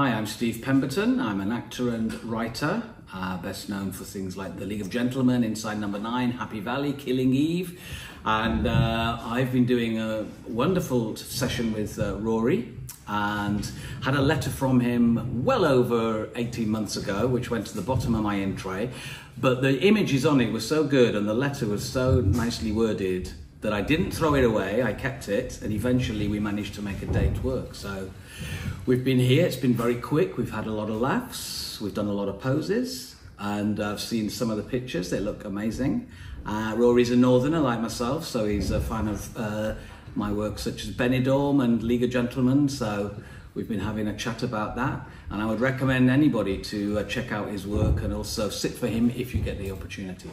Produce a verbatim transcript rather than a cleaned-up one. Hi, I'm Steve Pemberton. I'm an actor and writer, uh, best known for things like The League of Gentlemen, Inside Number nine, Happy Valley, Killing Eve. And uh, I've been doing a wonderful session with uh, Rory, and had a letter from him well over eighteen months ago, which went to the bottom of my in tray. But the images on it were so good and the letter was so nicely worded that I didn't throw it away, I kept it, and eventually we managed to make a date work. So we've been here, it's been very quick, we've had a lot of laughs, we've done a lot of poses, and I've seen some of the pictures, they look amazing. Uh, Rory's a northerner like myself, so he's a fan of uh, my work such as Benidorm and League of Gentlemen, so we've been having a chat about that, and I would recommend anybody to uh, check out his work and also sit for him if you get the opportunity.